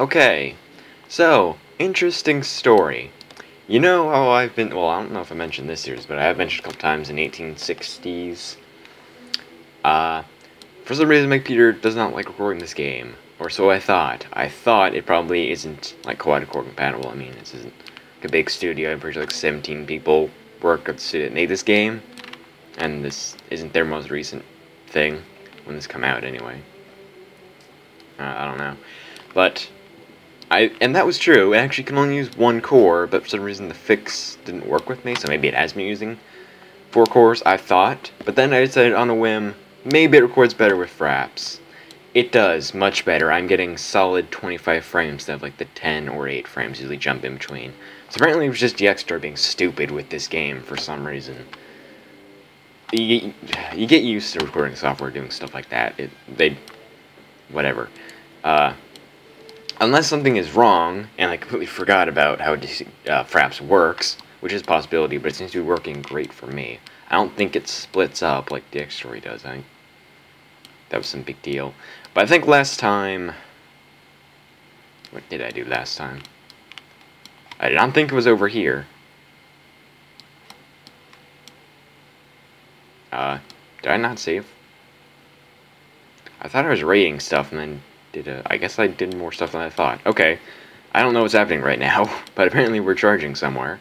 Okay, so, interesting story. You know how I've been, well, I don't know if I mentioned this year's, but I have mentioned a couple times in 1860s. For some reason, McPeter does not like recording this game, or so I thought. I thought it probably isn't, like, quad-core compatible. I mean, this isn't like a big studio. I'm pretty sure, like, 17 people worked at the studio that made this game, and this isn't their most recent thing, when this come out, anyway. I don't know. But... and that was true. It actually can only use one core, but for some reason the fix didn't work with me, so maybe it has me using 4 cores, I thought. But then I decided on a whim, maybe it records better with Fraps. It does, much better. I'm getting solid 25 frames instead of like the 10 or 8 frames usually jump in between. So apparently it was just DxStar being stupid with this game for some reason. You get used to recording software doing stuff like that. Whatever. Unless something is wrong, and I completely forgot about how Fraps works, which is a possibility, but it seems to be working great for me. I don't think it splits up like DxStory does. I think that was some big deal. But I think last time... what did I do last time? I don't think it was over here. Did I not save? I thought I was rating stuff, and then... I guess I did more stuff than I thought. Okay, I don't know what's happening right now, but apparently we're charging somewhere.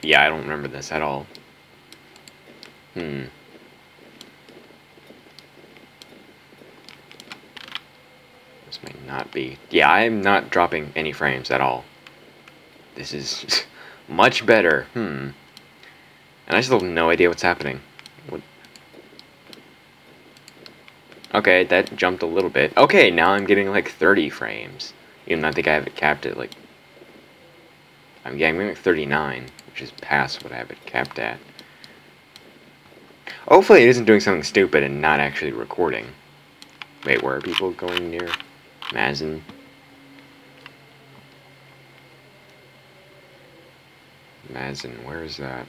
Yeah, I don't remember this at all. This may not be... yeah, I'm not dropping any frames at all. This is much better. And I still have no idea what's happening. Okay, that jumped a little bit. Okay, now I'm getting like 30 frames. Even though I think I have it capped at like... I'm getting like 39, which is past what I have it capped at. Hopefully it isn't doing something stupid and not actually recording. Wait, where are people going near Mazen? Mazen, where is that?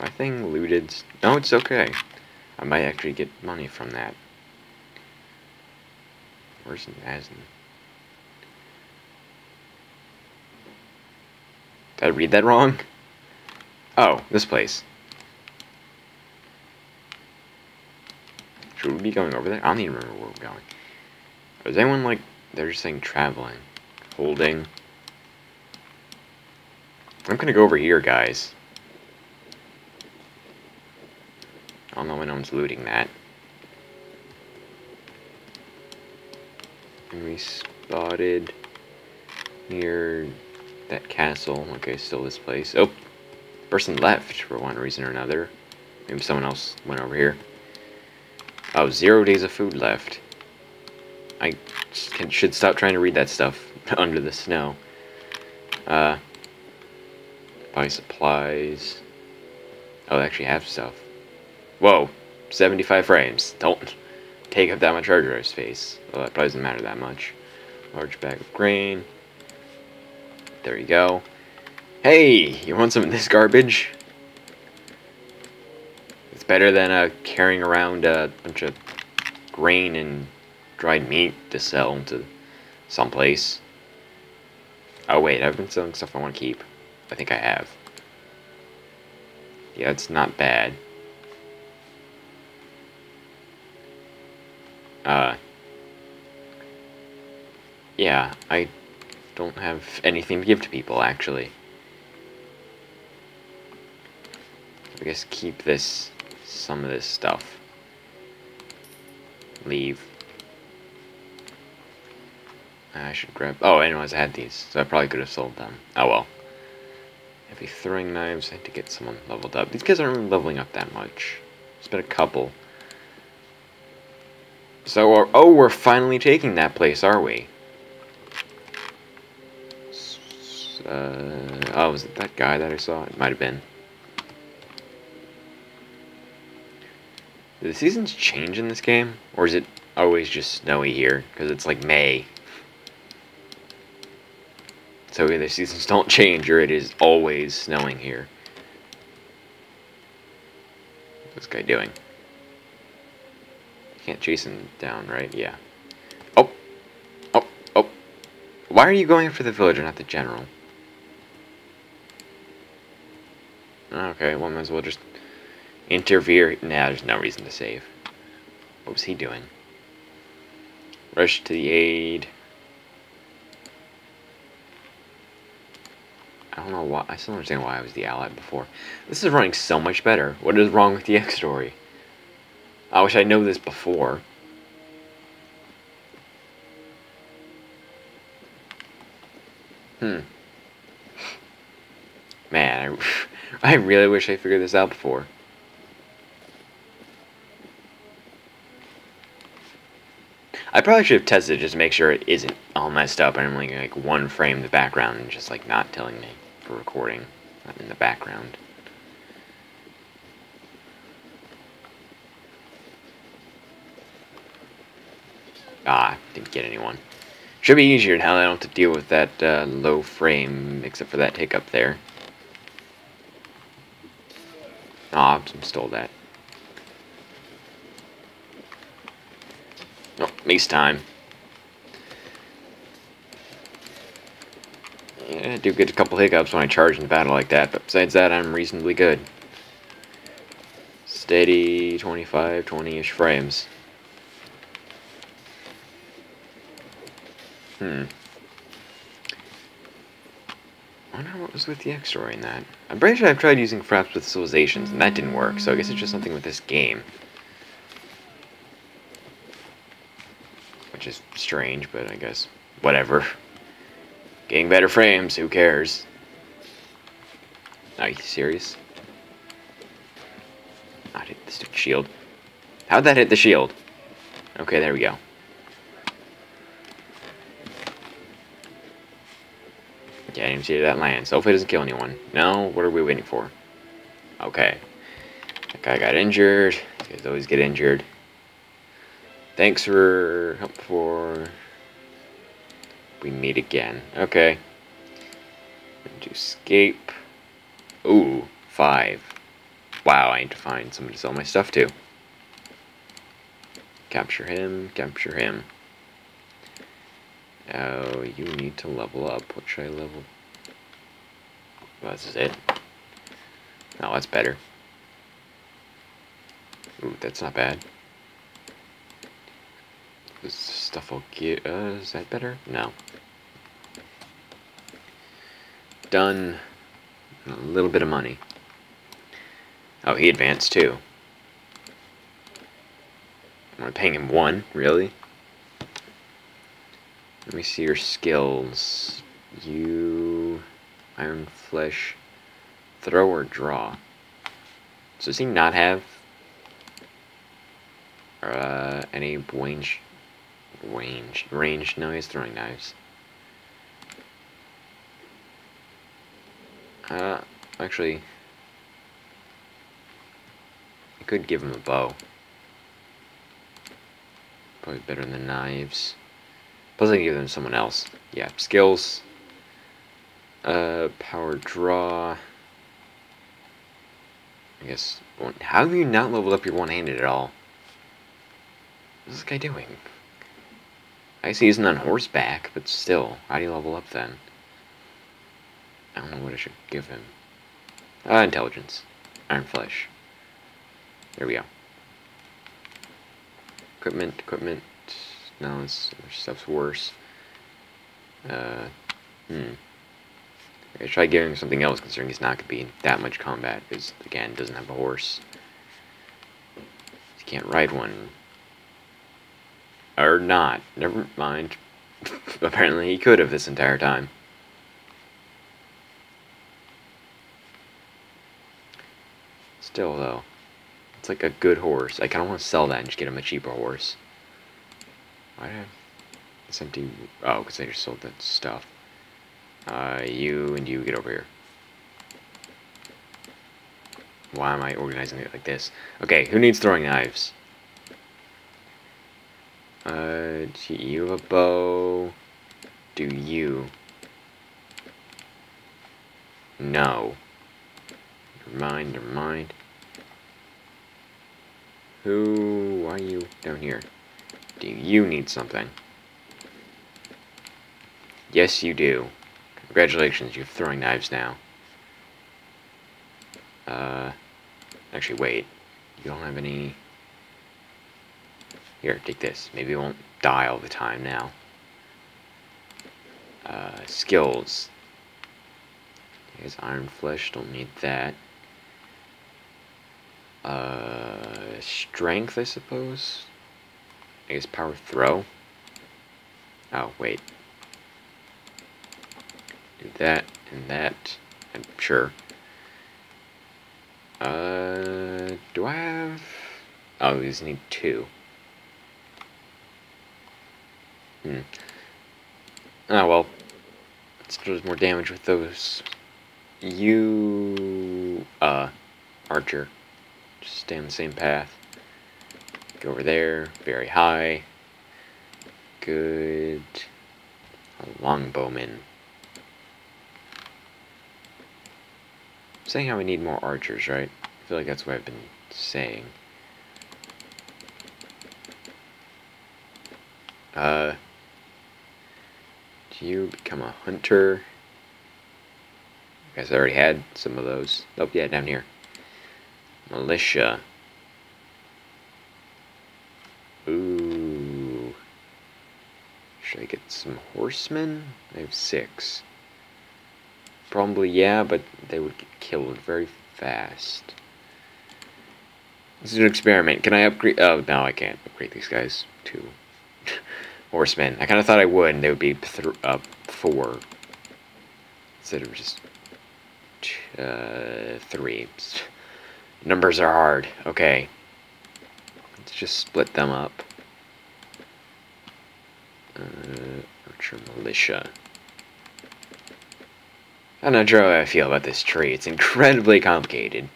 My thing looted. No, it's okay. I might actually get money from that. Where's Mazen? Did I read that wrong? Oh, this place. Should we be going over there? I don't even remember where we're going. Is anyone like... they're just saying traveling. Holding. I'm gonna go over here, guys. I don't know when no one's looting that. And we spotted near that castle. Okay, still this place. Oh, person left for one reason or another. Maybe someone else went over here. Oh, 0 days of food left. I should stop trying to read that stuff under the snow. Buy supplies. Oh, they actually have stuff. Whoa, 75 frames. Don't take up that much hard drive space. Well, that probably doesn't matter that much. Large bag of grain. There you go. Hey, you want some of this garbage? It's better than carrying around a bunch of grain and dried meat to sell to someplace. Oh wait, I've been selling stuff I want to keep. I think I have. Yeah, it's not bad. Yeah, I don't have anything to give to people, actually. I guess keep this, some of this stuff. Leave. I should grab, oh, anyways, I had these, so I probably could have sold them. Oh well. Heavy throwing knives, I had to get someone leveled up. These guys aren't really leveling up that much. It's been a couple. So, oh, we're finally taking that place, are we? Oh, was it that guy that I saw? It might have been. Do the seasons change in this game? Or is it always just snowy here? Because it's like May. So either the seasons don't change or it is always snowing here. What's this guy doing? can't chase him down, right? Yeah. Oh. Oh. Oh. Why are you going for the villager, not the general? Okay, well, might as well just interfere. Nah, there's no reason to save. What was he doing? Rush to the aid. I don't know why. I still don't understand why I was the ally before. This is running so much better. What is wrong with the X story? I wish I knew this before. Man, I really wish I figured this out before. I probably should have tested just to make sure it isn't all messed up and I'm only like one frame in the background and just like not telling me for recording, not in the background. Ah, didn't get anyone. Should be easier now that I don't have to deal with that low frame, except for that hiccup there. Ah, I stole that. Oh, makes time. Yeah, I do get a couple hiccups when I charge in the battle like that, but besides that, I'm reasonably good. Steady 25, 20-ish frames. I wonder what was with the X-Story in that. I'm pretty sure I've tried using fraps with civilizations, and that didn't work, so I guess it's just something with this game. Which is strange, but I guess, whatever. Getting better frames, who cares? Are you serious? I hit the shield. How'd that hit the shield? Okay, there we go. Yeah, I didn't even see that land, so hopefully it doesn't kill anyone. No? What are we waiting for? Okay. That guy got injured. You guys always get injured. Thanks for help for... We meet again. Okay. To escape. Ooh, 5. Wow, I need to find somebody to sell my stuff to. Capture him, capture him. Oh, you need to level up. What should I level? Well, this is it. No, that's better. Ooh, that's not bad. This stuff will get... is that better? No. Done. A little bit of money. Oh, he advanced too. I'm only paying him 1, really? Let me see your skills. You... Iron Flesh. Throw or draw. So does he not have... any range... Range? No, he's throwing knives. Actually... I could give him a bow. Probably better than knives. Plus I can give them to someone else. Yeah, skills. Power draw. I guess. How have you not leveled up your one-handed at all? What's this guy doing? I guess he isn't on horseback, but still. How do you level up then? I don't know what I should give him. Intelligence. Iron Flesh. There we go. Equipment, equipment. No, this stuff's worse. I try giving him something else, considering he's not going to be in that much combat, because, again, doesn't have a horse. He can't ride one. Or not. Never mind. Apparently he could have this entire time. Still, though. It's like a good horse. I kind of want to sell that and just get him a cheaper horse. Why do I have this empty... Oh, because I just sold that stuff. You and you, get over here. Why am I organizing it like this? Okay, who needs throwing knives? Do you have a bow? Do you? No. Never mind, never mind. Who... Why are you down here? Do you need something? Yes, you do. Congratulations, you have throwing knives now. Actually, wait. You don't have any... Here, take this. Maybe you won't die all the time now. Skills. Here's iron flesh. Don't need that. Strength, I suppose? I guess power throw? Oh, wait. Do that and that. I'm sure. Do I have... Oh, we just need two. Oh, well. Let's do more damage with those. You... Archer. Just stay on the same path. Go over there. Very high. Good. Longbowman. I'm saying how we need more archers, right? I feel like that's what I've been saying. Do you become a hunter? I guess I already had some of those. Oh, yeah, down here. Militia. Ooh. Should I get some horsemen? I have 6. Probably, yeah, but they would get killed very fast. This is an experiment. Can I upgrade? Oh, no, I can't upgrade these guys to horsemen. I kind of thought I would, and they would be up 4. Instead of just 3. Numbers are hard. Okay. Let's just split them up. Archer Militia. I'm not sure how I feel about this tree. It's incredibly complicated.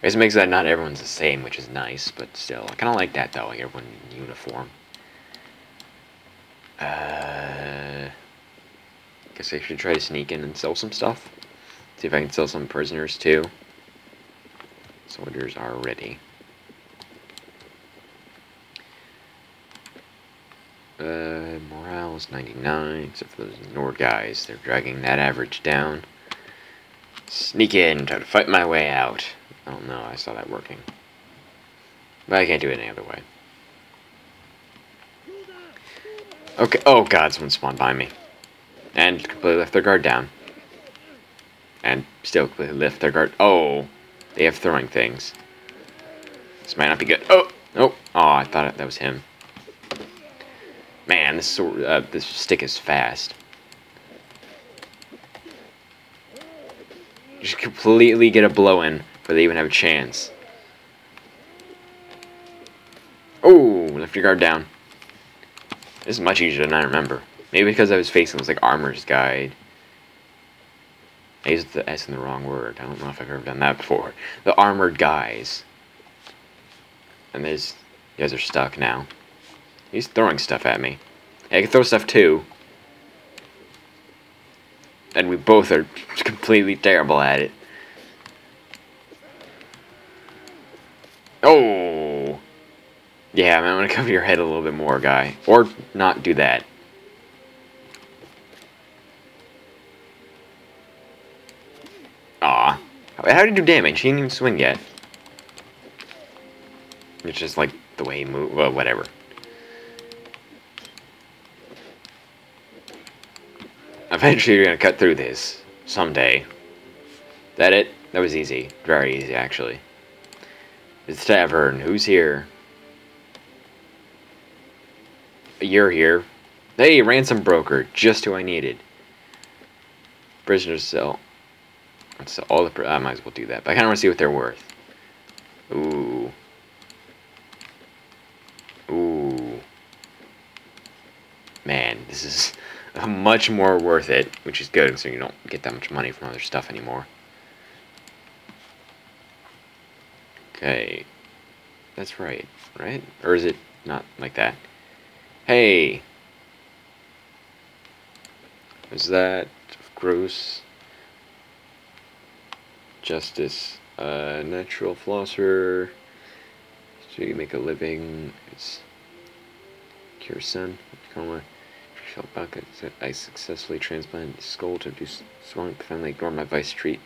I guess it makes that not everyone's the same, which is nice, but still. I kind of like that, though. Like everyone in uniform. Guess I should try to sneak in and sell some stuff. See if I can sell some prisoners, too. Soldiers are ready. Morale is 99, except for those Nord guys. They're dragging that average down. Sneak in, try to fight my way out. Oh no, I saw that working. But I can't do it any other way. Okay, oh god, someone spawned by me. And completely left their guard down. And still completely left their guard. Oh, they have throwing things. This might not be good. Oh, nope. Oh, I thought that was him. Man, this sword, this stick is fast. Just completely get a blow in before they even have a chance. Oh, left your guard down. This is much easier than I remember. Maybe because I was facing this like armor's guide. I used the S in the wrong word. I don't know if I've ever done that before. The armored guys. And these guys are stuck now. He's throwing stuff at me. I can throw stuff too. And we both are completely terrible at it. Oh! Yeah, I'm gonna cover your head a little bit more, guy. Or not do that. Aw. How did he do damage? He didn't even swing yet. It's just like the way he moved. Well, whatever. Eventually you're gonna cut through this. Someday. That it? That was easy. Very easy, actually. It's Tavern. Who's here? You're here. Hey, Ransom Broker. Just who I needed. Prisoner's cell. So all the I might as well do that, but I kind of want to see what they're worth. Ooh. Ooh. Man, this is much more worth it, which is good, so you don't get that much money from other stuff anymore. Okay. That's right, right? Or is it not like that? Hey! Is that gross? Justice, natural philosopher, So you can make a living. It's Kirsan, coma. I successfully transplanted skull to do swamp family. Gorma vice treat.